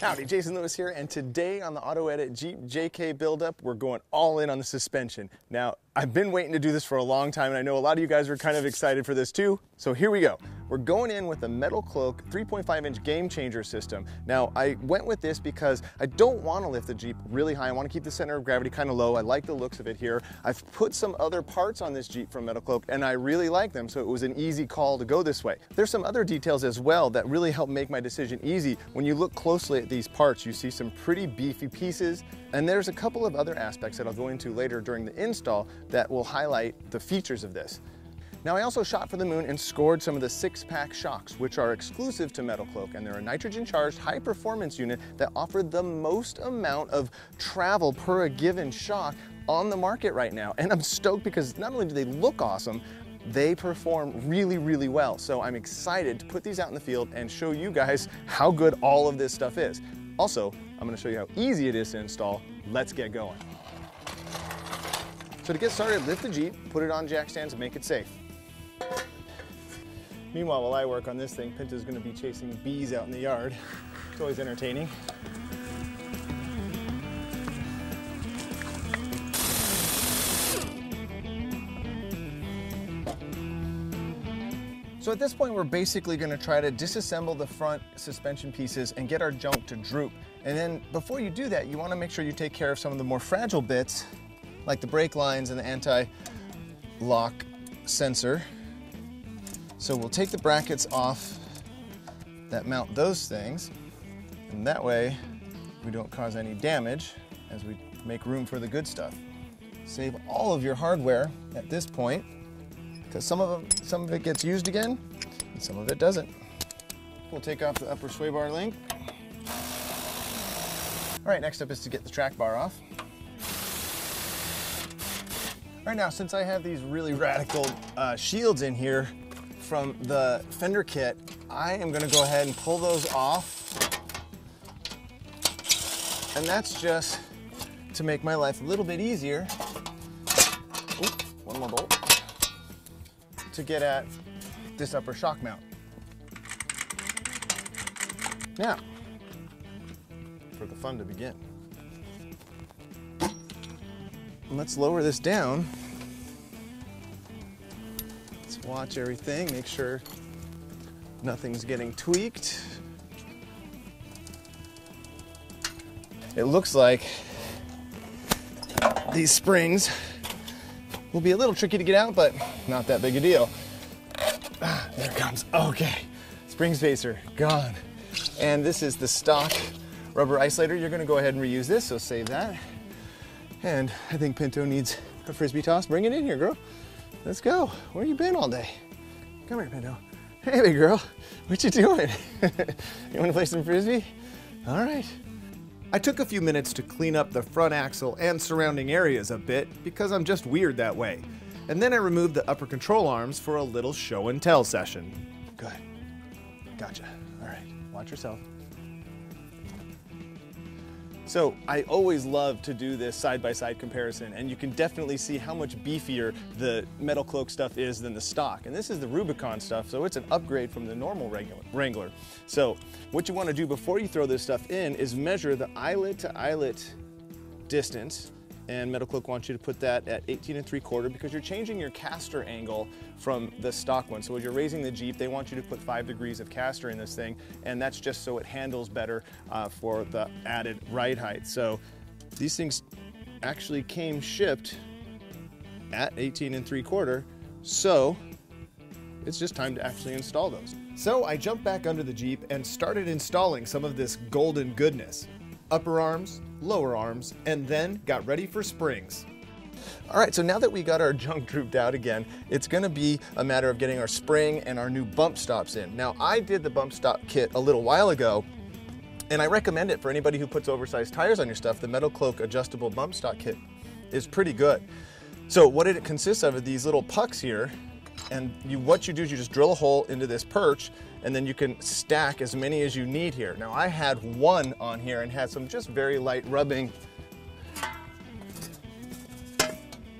Howdy, Jason Lewis here, and today on the AutoEdit Jeep JK buildup, we're going all in on the suspension. Now, I've been waiting to do this for a long time, and I know a lot of you guys are kind of excited for this too, so here we go. We're going in with a MetalCloak 3.5-inch Game Changer system. Now, I went with this because I don't want to lift the Jeep really high. I want to keep the center of gravity kind of low. I like the looks of it here. I've put some other parts on this Jeep from MetalCloak, and I really like them, so it was an easy call to go this way. There's some other details as well that really helped make my decision easy. When you look closely at these parts, you see some pretty beefy pieces, and there's a couple of other aspects that I'll go into later during the install that will highlight the features of this. Now, I also shot for the moon and scored some of the 6-pack shocks, which are exclusive to MetalCloak, and they're a nitrogen-charged high-performance unit that offer the most amount of travel per a given shock on the market right now. And I'm stoked because not only do they look awesome, they perform really, really well. So I'm excited to put these out in the field and show you guys how good all of this stuff is. Also, I'm gonna show you how easy it is to install. Let's get going. So to get started, lift the Jeep, put it on jack stands, and make it safe. Meanwhile, while I work on this thing, Pinta's gonna be chasing bees out in the yard. It's always entertaining. So at this point, we're basically gonna try to disassemble the front suspension pieces and get our junk to droop. And then before you do that, you wanna make sure you take care of some of the more fragile bits, like the brake lines and the anti-lock sensor. So we'll take the brackets off that mount those things, and that way we don't cause any damage as we make room for the good stuff. Save all of your hardware at this point, because some of it gets used again, and some of it doesn't. We'll take off the upper sway bar link. All right, next up is to get the track bar off. Right now, since I have these really radical shields in here from the fender kit, I am gonna go ahead and pull those off. And that's just to make my life a little bit easier. Oop, one more bolt. To get at this upper shock mount. Now, for the fun to begin. Let's lower this down. Let's watch everything, make sure nothing's getting tweaked. It looks like these springs will be a little tricky to get out, but not that big a deal. Ah, there it comes. Okay, spring spacer gone. And this is the stock rubber isolator. You're gonna go ahead and reuse this, so save that. And I think Pinto needs a frisbee toss. Bring it in here, girl. Let's go. Where you been all day? Come here, Pinto. Hey, big girl. What you doing? You wanna play some frisbee? All right. I took a few minutes to clean up the front axle and surrounding areas a bit because I'm just weird that way. And then I removed the upper control arms for a little show and tell session. Good. Gotcha. All right, watch yourself. So I always love to do this side-by-side comparison, and you can definitely see how much beefier the MetalCloak stuff is than the stock. And this is the Rubicon stuff, so it's an upgrade from the normal Wrangler. So what you want to do before you throw this stuff in is measure the eyelet to eyelet distance, and MetalCloak wants you to put that at 18 3/4 because you're changing your caster angle from the stock one. So as you're raising the Jeep, they want you to put 5 degrees of caster in this thing, and that's just so it handles better for the added ride height. So these things actually came shipped at 18 3/4, so it's just time to actually install those. So I jumped back under the Jeep and started installing some of this golden goodness. Upper arms, lower arms, and then got ready for springs. All right, so now that we got our junk drooped out again, it's gonna be a matter of getting our spring and our new bump stops in. Now, I did the bump stop kit a little while ago, and I recommend it for anybody who puts oversized tires on your stuff. The MetalCloak adjustable bump stop kit is pretty good. So what it consists of are these little pucks here, and what you do is you just drill a hole into this perch, and then you can stack as many as you need here. Now, I had one on here and had some just very light rubbing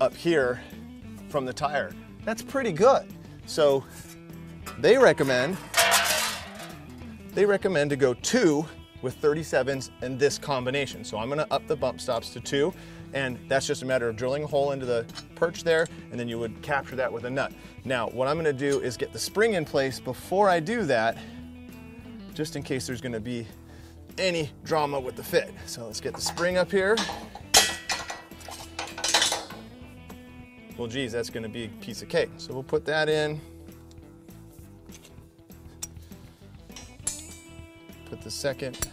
up here from the tire. That's pretty good. So they recommend to go 2 with 37s and this combination. So I'm gonna up the bump stops to 2, and that's just a matter of drilling a hole into the perch there, and then you would capture that with a nut. Now, what I'm gonna do is get the spring in place before I do that, just in case there's gonna be any drama with the fit. So let's get the spring up here. Well, geez, that's gonna be a piece of cake. So we'll put that in. Put the second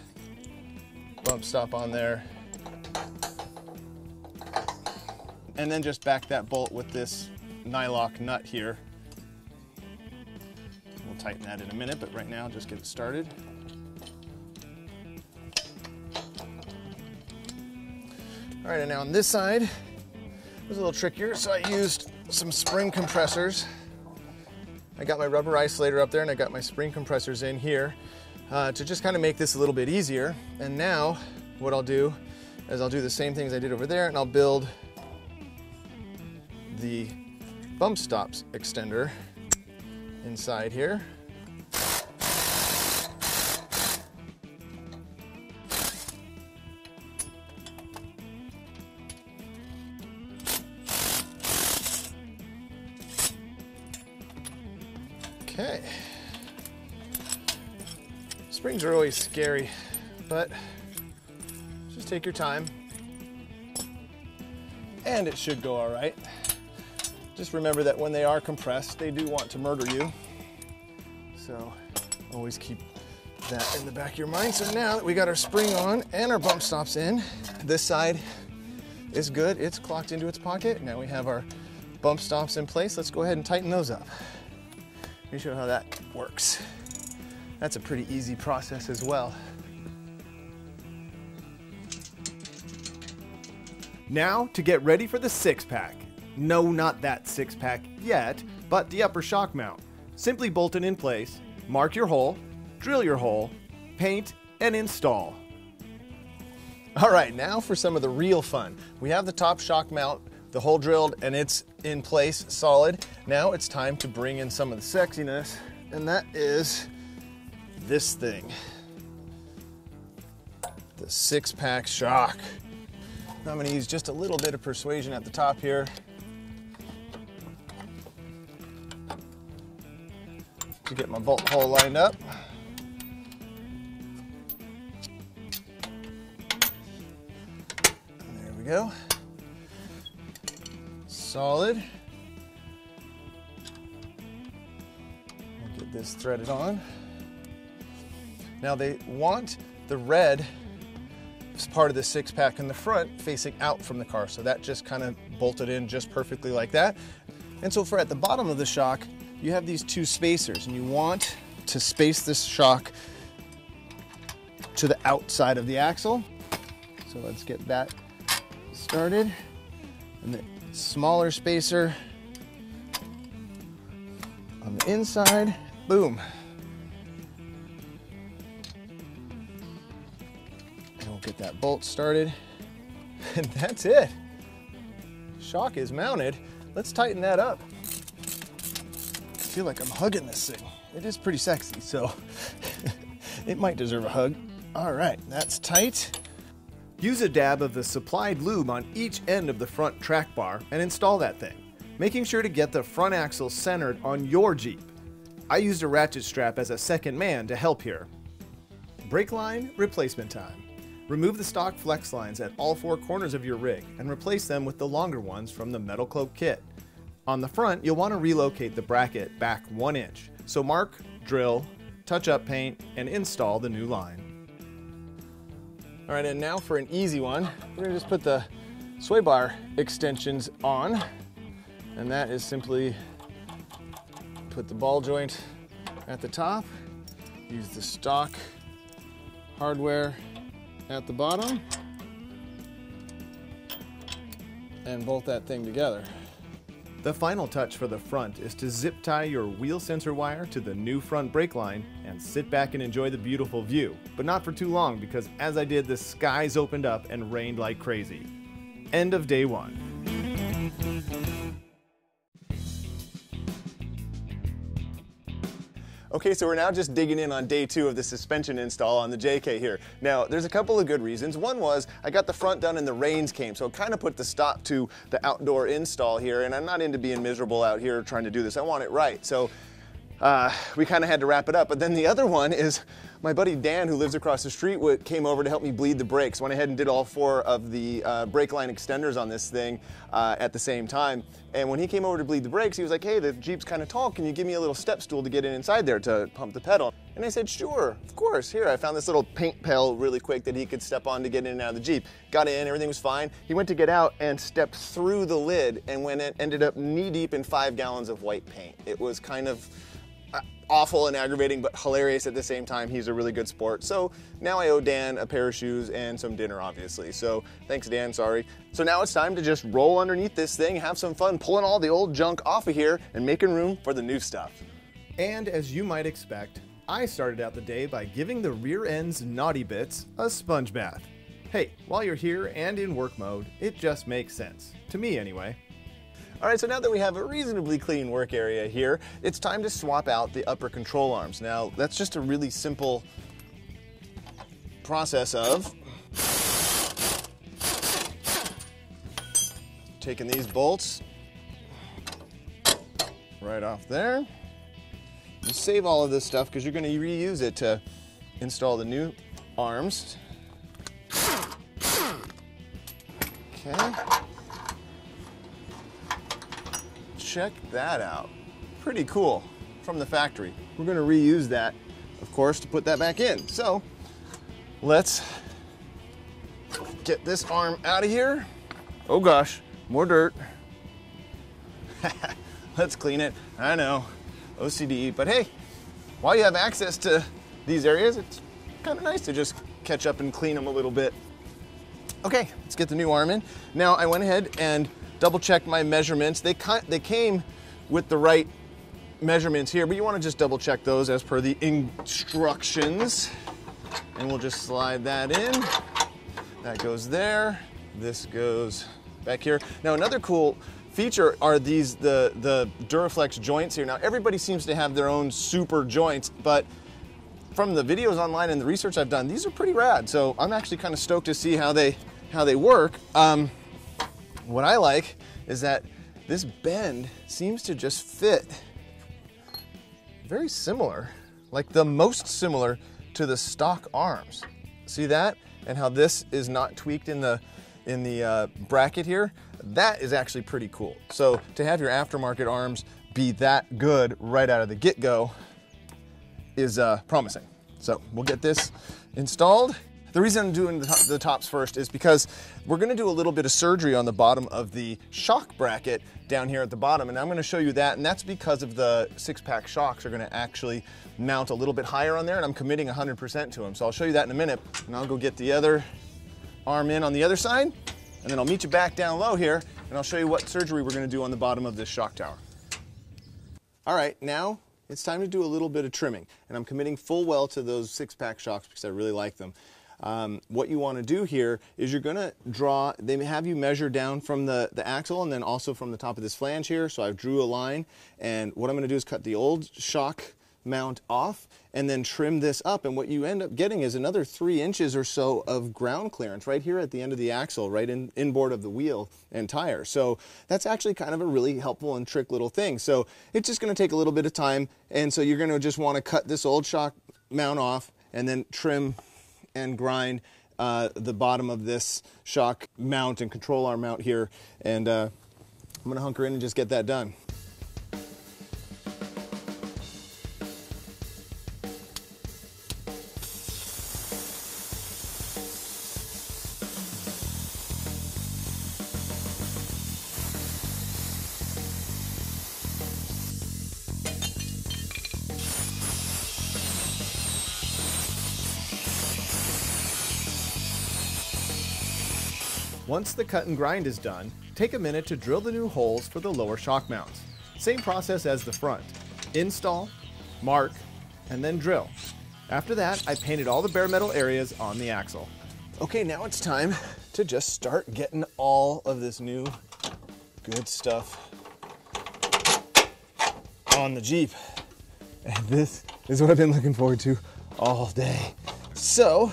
bump stop on there. And then just back that bolt with this nylock nut here. We'll tighten that in a minute, but right now, just get it started. All right, and now on this side, it was a little trickier, so I used some spring compressors. I got my rubber isolator up there and I got my spring compressors in here to just kind of make this a little bit easier. And now what I'll do is I'll do the same things I did over there, and I'll build the bump stops extender inside here. Okay. Springs are always scary, but just take your time and it should go all right. Just remember that when they are compressed, they do want to murder you. So always keep that in the back of your mind. So now that we got our spring on and our bump stops in, this side is good. It's clocked into its pocket. Now we have our bump stops in place. Let's go ahead and tighten those up. Let me show you how that works. That's a pretty easy process as well. Now to get ready for the 6-pack. No, not that 6-pack yet, but the upper shock mount. Simply bolt it in place, mark your hole, drill your hole, paint, and install. All right, now for some of the real fun. We have the top shock mount, the hole drilled, and it's in place solid. Now it's time to bring in some of the sexiness, and that is this thing, the 6-pack shock. I'm gonna use just a little bit of persuasion at the top here. To get my bolt hole lined up. There we go. Solid. We'll get this threaded on. Now they want the red part of the 6-pack in the front facing out from the car, so that just kind of bolted in just perfectly like that. And so for at the bottom of the shock, you have these two spacers, and you want to space this shock to the outside of the axle. So let's get that started. And then smaller spacer on the inside, boom. And we'll get that bolt started. And that's it. Shock is mounted. Let's tighten that up. I feel like I'm hugging this thing. It is pretty sexy, so it might deserve a hug. All right, that's tight. Use a dab of the supplied lube on each end of the front track bar and install that thing, making sure to get the front axle centered on your Jeep. I used a ratchet strap as a second man to help here. Brake line replacement time. Remove the stock flex lines at all 4 corners of your rig and replace them with the longer ones from the MetalCloak kit. On the front, you'll want to relocate the bracket back 1 inch, so mark, drill, touch up paint, and install the new line. All right, and now for an easy one, we're gonna just put the sway bar extensions on, and that is simply put the ball joint at the top, use the stock hardware at the bottom, and bolt that thing together. The final touch for the front is to zip tie your wheel sensor wire to the new front brake line and sit back and enjoy the beautiful view, but not for too long, because as I did, the skies opened up and rained like crazy. End of day 1. Okay, so we're now just digging in on day two of the suspension install on the JK here. Now, there's a couple of good reasons. One was I got the front done and the rains came, so it kind of put the stop to the outdoor install here, and I'm not into being miserable out here trying to do this. I want it right. So we kind of had to wrap it up. But then the other one is my buddy Dan, who lives across the street, came over to help me bleed the brakes. Went ahead and did all four of the brake line extenders on this thing at the same time. And when he came over to bleed the brakes, he was like, hey, the Jeep's kind of tall. Can you give me a little step stool to get inside there to pump the pedal? And I said, sure, of course. Here, I found this little paint pail really quick that he could step on to get in and out of the Jeep. Got in, everything was fine. He went to get out and stepped through the lid, and when it ended up knee deep in 5 gallons of white paint. It was kind of awful and aggravating, but hilarious at the same time. He's a really good sport. So now I owe Dan a pair of shoes and some dinner, obviously. So thanks, Dan, sorry. So now it's time to just roll underneath this thing, have some fun pulling all the old junk off of here and making room for the new stuff. And as you might expect, I started out the day by giving the rear end's naughty bits a sponge bath. Hey, while you're here and in work mode, it just makes sense. To me, anyway. All right, so now that we have a reasonably clean work area here, it's time to swap out the upper control arms. Now, that's just a really simple process of taking these bolts right off there. You save all of this stuff because you're going to reuse it to install the new arms. Okay. Check that out. Pretty cool from the factory. We're going to reuse that, of course, to put that back in. So let's get this arm out of here. Oh gosh, more dirt. Let's clean it. I know, OCD, but hey, while you have access to these areas, it's kind of nice to just catch up and clean them a little bit. Okay, let's get the new arm in. Now I went ahead and double check my measurements. They came with the right measurements here, but you want to just double check those as per the instructions. And we'll just slide that in. That goes there. This goes back here. Now another cool feature are these the Duro Flex joints here. Now everybody seems to have their own super joints, but from the videos online and the research I've done, these are pretty rad. So I'm actually kind of stoked to see how they work. What I like is that this bend seems to just fit very similar, like the most similar to the stock arms. See that? And how this is not tweaked in the bracket here? That is actually pretty cool. So to have your aftermarket arms be that good right out of the get-go is promising. So we'll get this installed. The reason I'm doing the tops first is because we're gonna do a little bit of surgery on the bottom of the shock bracket down here at the bottom, and I'm gonna show you that, and that's because of the 6-pack shocks are gonna actually mount a little bit higher on there, and I'm committing 100% to them. So I'll show you that in a minute, and I'll go get the other arm in on the other side, and then I'll meet you back down low here, and I'll show you what surgery we're gonna do on the bottom of this shock tower. All right, now it's time to do a little bit of trimming, and I'm committing full well to those 6-pack shocks because I really like them. What you want to do here is you're going to draw, they have you measure down from the axle and then also from the top of this flange here. So I drew a line, and what I'm going to do is cut the old shock mount off and then trim this up. And what you end up getting is another 3 inches or so of ground clearance right here at the end of the axle, right inboard of the wheel and tire. So that's actually kind of a really helpful and trick little thing. So it's just going to take a little bit of time. And so you're going to just want to cut this old shock mount off and then trim and grind the bottom of this shock mount and control arm mount here. And I'm gonna hunker in and just get that done. Once the cut and grind is done, take a minute to drill the new holes for the lower shock mounts. Same process as the front. Install, mark, and then drill. After that, I painted all the bare metal areas on the axle. Okay, now it's time to just start getting all of this new good stuff on the Jeep. And this is what I've been looking forward to all day. So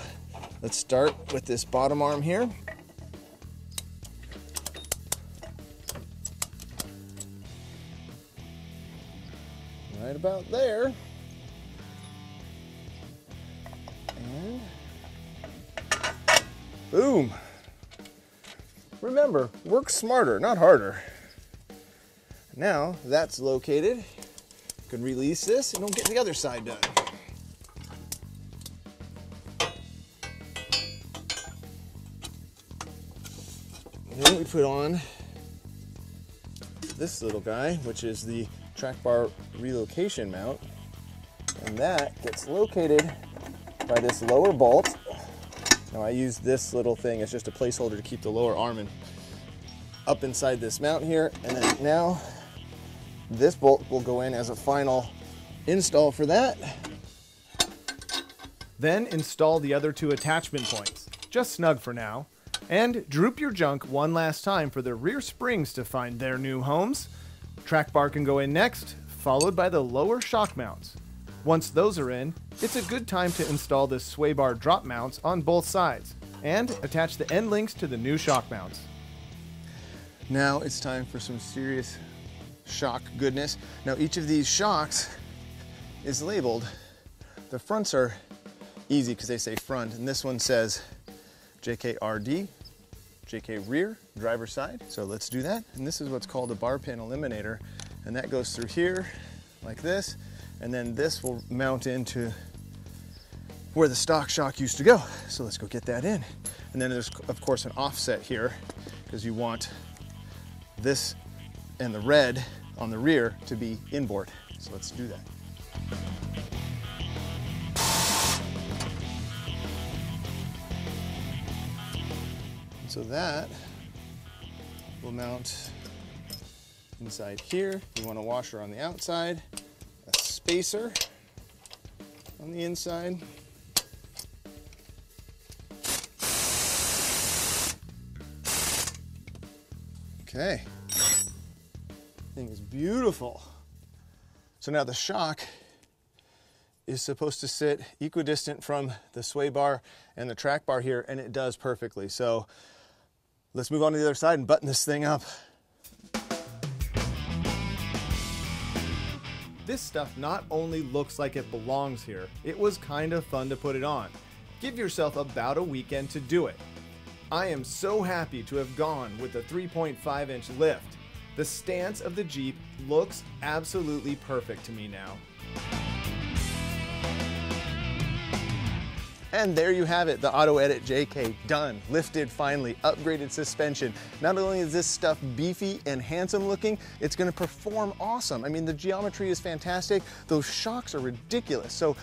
let's start with this bottom arm here. Right about there. And boom. Remember, work smarter, not harder. Now that's located. You can release this and we'll get the other side done. And then we put on this little guy, which is the track bar relocation mount. And that gets located by this lower bolt. Now I use this little thing as just a placeholder to keep the lower arm in, up inside this mount here. And then now this bolt will go in as a final install for that. Then install the other two attachment points, just snug for now, and droop your junk one last time for the rear springs to find their new homes. Track bar can go in next, followed by the lower shock mounts. Once those are in, it's a good time to install the sway bar drop mounts on both sides and attach the end links to the new shock mounts. Now it's time for some serious shock goodness. Now each of these shocks is labeled. The fronts are easy because they say front, and this one says JKRD, JK rear, driver side. So let's do that. And this is what's called a bar pin eliminator. And that goes through here like this. And then this will mount into where the stock shock used to go. So let's go get that in. And then there's of course an offset here because you want this and the red on the rear to be inboard. So let's do that. So that will mount inside here. You want a washer on the outside, a spacer on the inside. Okay, thing is beautiful. So now the shock is supposed to sit equidistant from the sway bar and the track bar here, and it does perfectly. So let's move on to the other side and button this thing up. This stuff not only looks like it belongs here, it was kind of fun to put it on. Give yourself about a weekend to do it. I am so happy to have gone with the 3.5-inch lift. The stance of the Jeep looks absolutely perfect to me now. And there you have it, the AutoEdit JK, done, lifted finally, upgraded suspension. Not only is this stuff beefy and handsome looking, it's gonna perform awesome. I mean, the geometry is fantastic. Those shocks are ridiculous. So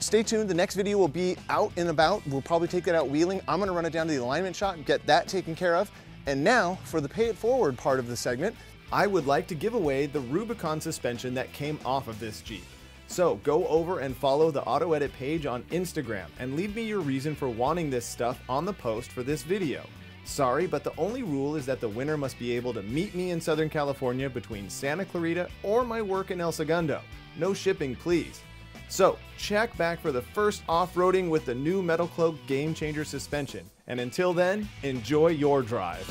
stay tuned, the next video will be out and about. We'll probably take that out wheeling. I'm gonna run it down to the alignment shop and get that taken care of. And now for the pay it forward part of the segment, I would like to give away the Rubicon suspension that came off of this Jeep. So go over and follow the AutoEdit page on Instagram and leave me your reason for wanting this stuff on the post for this video. Sorry, but the only rule is that the winner must be able to meet me in Southern California between Santa Clarita or my work in El Segundo. No shipping, please. So check back for the first off-roading with the new MetalCloak Game Changer suspension. And until then, enjoy your drive.